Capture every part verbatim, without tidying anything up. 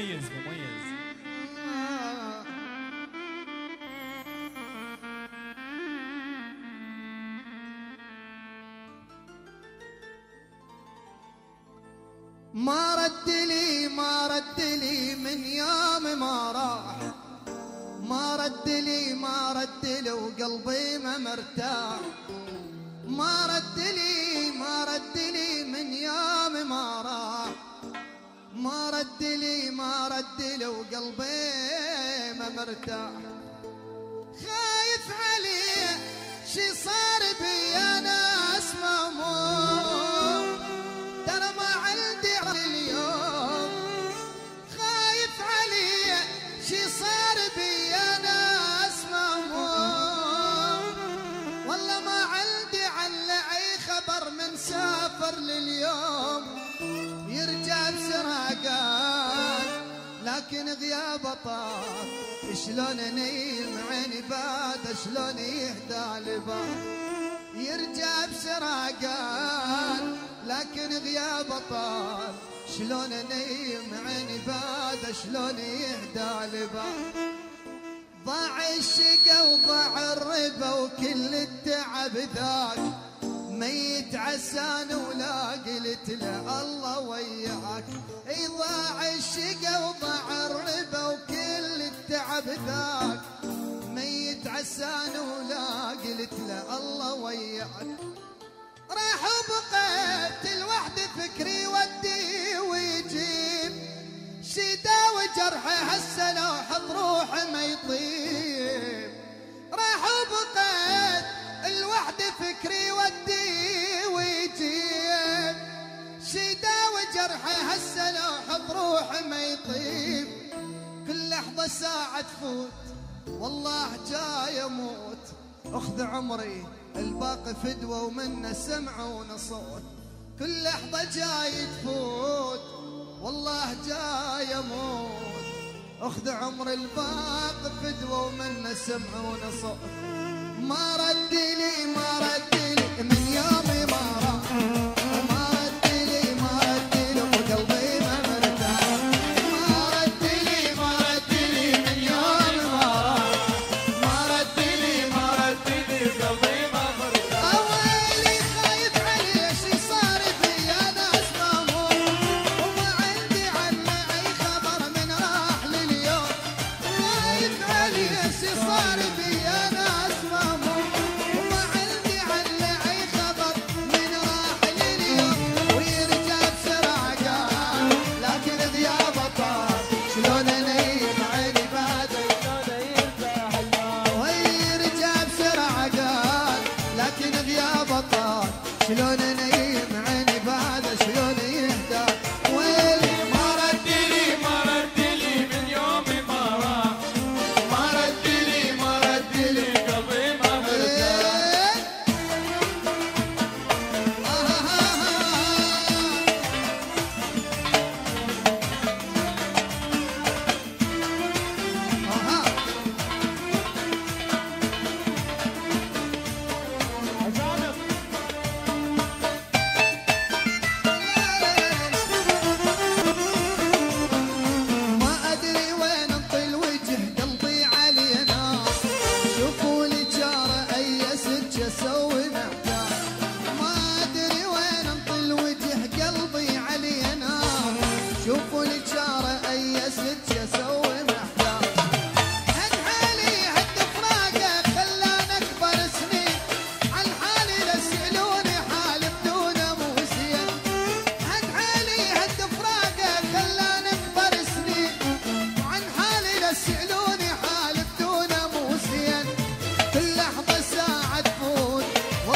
مميز مميز. ما رد لي ما رد لي من يوم ما راح، ما رد لي ما رد لي وقلبي ما مرتاح، ما رد لي ما رد لي من يوم ما راح، ما رد لي ما رد لي وقلبي ما مرتاح، خايف عليه شي صار بي انا اسمه مو ترى ما عندي اليوم، خايف عليه شي صار بي انا اسمه مو والله ما عندي على اي خبر من سافر لليوم يرجع بسراقات لكن غيابه طاف شلون انيم عيني بعد شلون يهدى لبعد يرجع بسراقات لكن غيابه طاف شلون انيم عيني بعد شلون يهدى لبعد ضاع الشقا وضاع الربا وكل التعب ذاك ميت عسان ولا قلت له الله وياك، اي ضاع الشقا وضاع الربا وكل التعب ذاك ميت عسان ولا قلت له الله وياك، راح وبقيت لوحدي فكري ودي ويجيب شدا وجرحي هسه لو حط روحي ما يطيب، راح وبقيت لوحدي فكري ودي جرحي هسه لو حط روحي ما يطيب كل لحظة ساعة تفوت والله جاي اموت اخذ عمري الباقي فدوة ومنه سمع ونصوت كل لحظة جاي تفوت والله جاي اموت اخذ عمري الباقي فدوة ومنه سمع ونصوت ما رد لي ما رد لي من يومي ما راح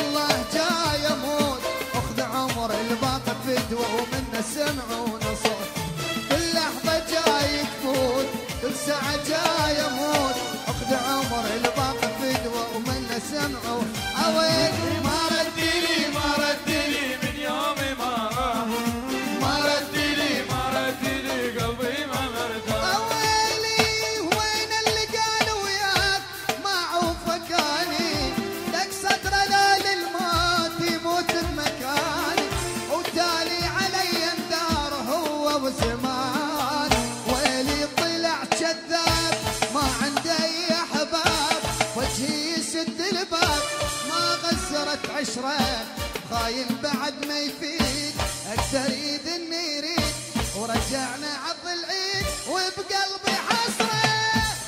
والله صارت عشرة خاين بعد ما يفيد أكثر يد الميريد ورجعنا عض العيد وبقلبي حسرة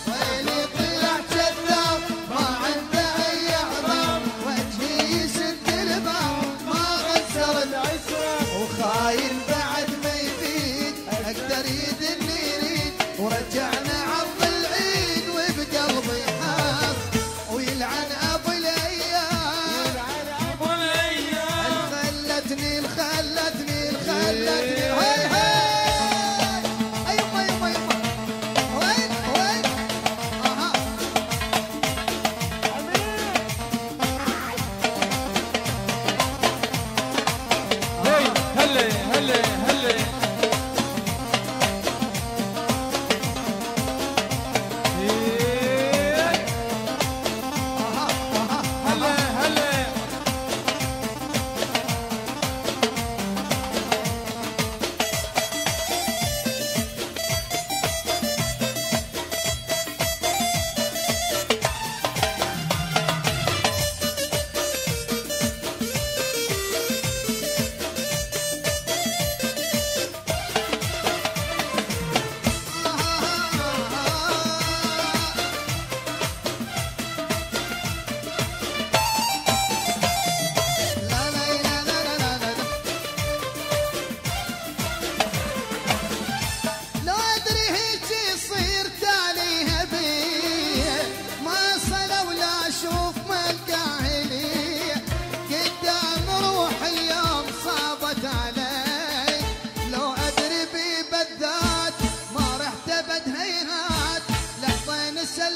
ويلي طلع كذاب ما عنده أي عذر وجهي يشد الباب ما غسر العشرة وخاين بعد ما يفيد أكثر يد الميريد ورجعنا عض العيد وبقلبي حسرة ويلعن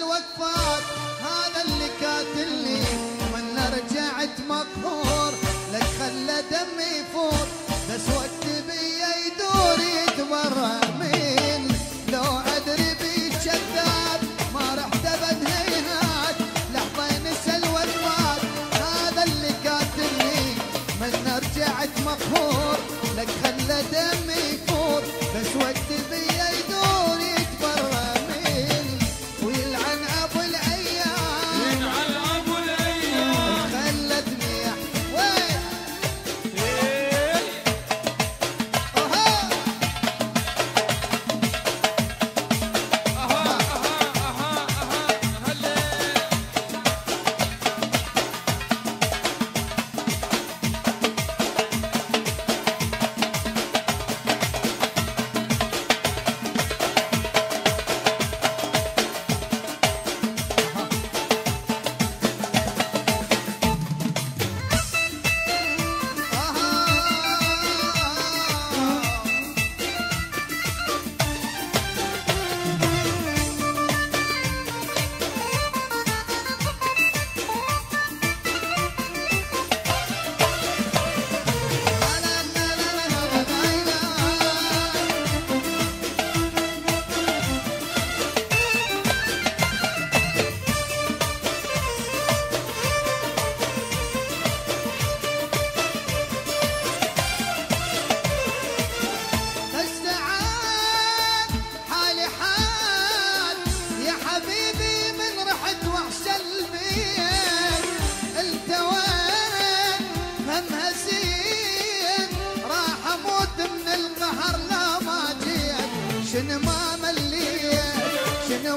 الوقفات هذا اللي قاتلني ومن رجعت مقهور لك خلى دمي يفور بس وقت بي يدور يتبرى من لو ادري بيك كذاب ما رحت ابد هيهات لحظه نسى الوقفات هذا اللي قاتلني من رجعت مقهور لك خلى دمي يفور بس وقت بي يدور يتبرى شنو ما مليت شنو